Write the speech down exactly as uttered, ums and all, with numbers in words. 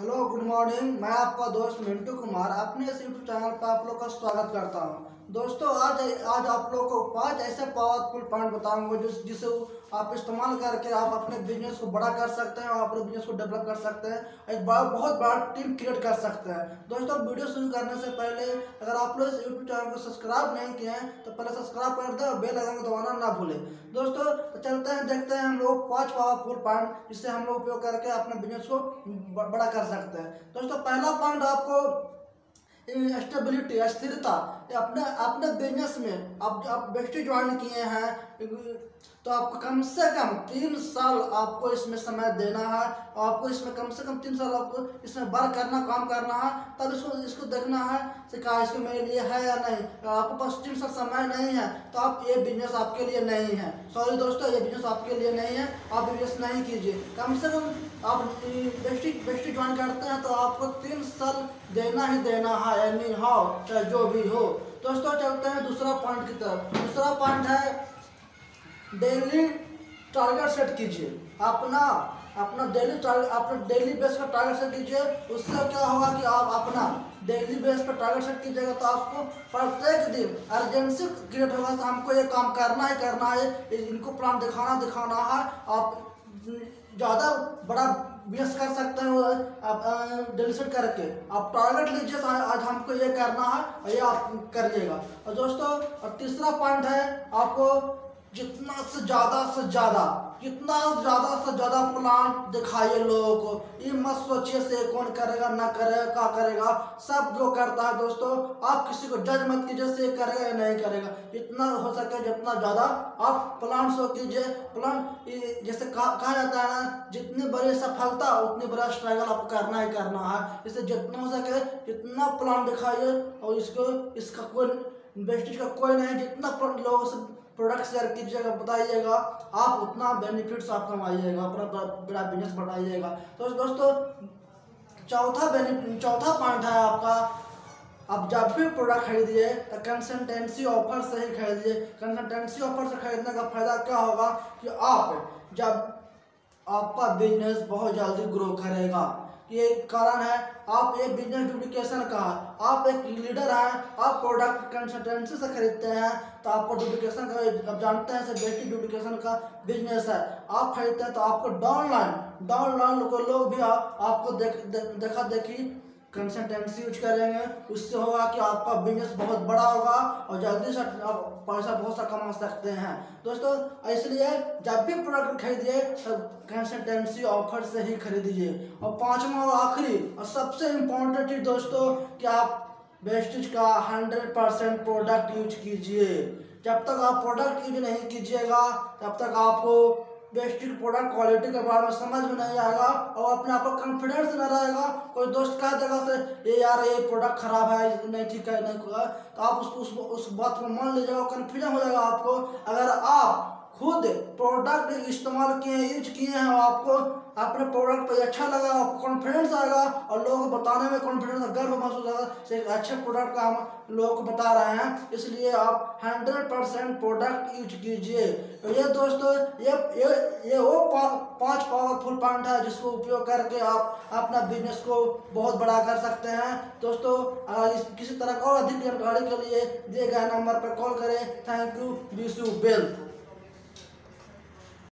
Hello good morning, मैं आपका दोस्त मिंटू कुमार अपने इस यूट्यूब चैनल पर आप लोग का स्वागत करता हूं। दोस्तों आज आज आप लोग को पांच ऐसे पावरफुल पॉइंट बताऊंगा जिस जिसे आप इस्तेमाल करके आप अपने बिजनेस को बड़ा कर सकते हैं और अपने बिजनेस को डेवलप कर सकते हैं, एक बड़ा बहुत बड़ा टीम क्रिएट कर सकते हैं। दोस्तों वीडियो शुरू करने से पहले अगर आप लोग इस यूट्यूब चैनल को सब्सक्राइब नहीं किए हैं तो पहले सब्सक्राइब कर दें और बेल आइकन को दबाना ना भूलें। दोस्तों चलते हैं, देखते हैं हम लोग पाँच पावरफुल पॉइंट जिससे हम लोग उपयोग करके अपने बिजनेस को बड़ा कर सकते हैं। दोस्तों पहला पॉइंट आपको स्टेबिलिटी, स्थिरता। अपने अपने बिजनेस में आप आप व्यक्ति ज्वाइन किए हैं तो आपको कम से कम तीन साल आपको इसमें समय देना है और आपको इसमें कम से कम तीन साल आपको इसमें वर्क करना, काम करना है, तब इसको इसको देखना है कि क्या इसको मेरे लिए है या नहीं। तो आपके पास तीन साल समय नहीं है तो आप ये बिजनेस आपके लिए नहीं है। सॉरी दोस्तों, ये बिजनेस आपके लिए नहीं है, आप बिजनेस नहीं कीजिए। कम से कम आप व्यक्ति व्यक्ति ज्वाइन करते हैं तो आपको तीन साल देना ही देना है, यानी हो चाहे जो भी हो। दोस्तों चलते हैं दूसरा पॉइंट की तरफ। दूसरा पॉइंट है डेली टारगेट सेट कीजिए। अपना अपना डेली टारगेट, अपना डेली बेस पर टारगेट सेट कीजिए। उससे क्या होगा कि आप अपना डेली बेस पर टारगेट सेट कीजिएगा तो आपको प्रत्येक दिन अर्जेंसी क्रिएट होगा तो हमको ये काम करना ही करना है, इनको प्लान दिखाना दिखाना है। आप ज़्यादा बड़ा बिजनेस कर सकते हो आप डेली सेट करके। आप टारगेट लीजिए, आज हमको ये करना है और ये आप करिएगा। और दोस्तों और तीसरा पॉइंट है आपको जितना से ज़्यादा से ज़्यादा जितना ज़्यादा से ज़्यादा प्लान दिखाइए लोगों को। ये मत सोचिए से कौन करेगा ना करेगा क्या करेगा, सब लोग करता है। दोस्तों आप किसी को जज मत कीजिए से करेगा या नहीं करेगा। जितना हो सके जितना ज़्यादा आप प्लान शो कीजिए। प्लान जैसे कहा जाता है ना, जितनी बड़ी सफलता उतनी बड़ा स्ट्रगल आपको करना ही करना है। इससे जितना हो सके जितना प्लान दिखाइए और इसको इसका कोई इन्वेस्टिज का कोई नहीं, जितना लोगों से प्रोडक्ट शेयर कीजिएगा बताइएगा आप उतना बेनिफिट्स आप कमाइएगा, अपना बड़ा बिजनेस बढ़ाइएगा। तो दोस्तों चौथा बेनिफिट चौथा पॉइंट है आपका, आप जब भी प्रोडक्ट खरीदिए तो कंसल्टेंसी ऑफर से ही खरीदिए। कंसल्टेंसी ऑफर से खरीदने का फायदा क्या होगा कि आप जब आपका बिजनेस बहुत जल्दी ग्रो करेगा। ये कारण है आप ये बिजनेस डुप्लीकेशन का, आप एक लीडर हैं, आप प्रोडक्ट कंसल्टेंसी से खरीदते हैं तो आपको डुप्लीकेशन का, आप जानते हैं बेटी डुप्लीकेशन का बिजनेस है। आप खरीदते हैं तो आपको डाउनलाइन डाउनलाइन को लोग भी आपको देख दे, देखा देखी कंसल्टेंसी यूज करेंगे। उससे होगा कि आपका बिजनेस बहुत बड़ा होगा और जल्दी से आप पैसा बहुत सा कमा सकते हैं। दोस्तों इसलिए जब भी प्रोडक्ट खरीदिए तब कंसल्टेंसी ऑफर से ही खरीदिए। और पांचवा और आखिरी और सबसे इम्पोर्टेंट चीज दोस्तों कि आप वेस्टेज का हंड्रेड परसेंट प्रोडक्ट यूज कीजिए। जब तक आप प्रोडक्ट यूज नहीं कीजिएगा तब तक आपको बेस्टिक प्रोडक्ट क्वालिटी के बारे में समझ में नहीं आएगा और अपने आप को कॉन्फिडेंस न रहेगा। कोई दोस्त कह देगा से ये यार ये प्रोडक्ट खराब है, नहीं ठीक है, नहीं हुआ, तो आप उस उस, उस बात को मान लीजिएगा, कॉन्फिडेंस हो जाएगा आपको। अगर आप खुद प्रोडक्ट इस्तेमाल किए यूज किए हैं और आपको अपने प्रोडक्ट पर अच्छा लगा, आपको कॉन्फिडेंस आएगा और लोगों को बताने में कॉन्फिडेंस गर्व महसूस होगा, अच्छे प्रोडक्ट का हम लोगों को बता रहे हैं। इसलिए आप हंड्रेड परसेंट प्रोडक्ट यूज कीजिए। तो ये दोस्तों ये ये ये वो पा, पांच पावरफुल पॉइंट है जिसको उपयोग करके आप अपना बिजनेस को बहुत बड़ा कर सकते हैं। दोस्तों किसी तरह और अधिक जानकारी के लिए दिए गए नंबर पर कॉल करें। Thank you, wish you wealth.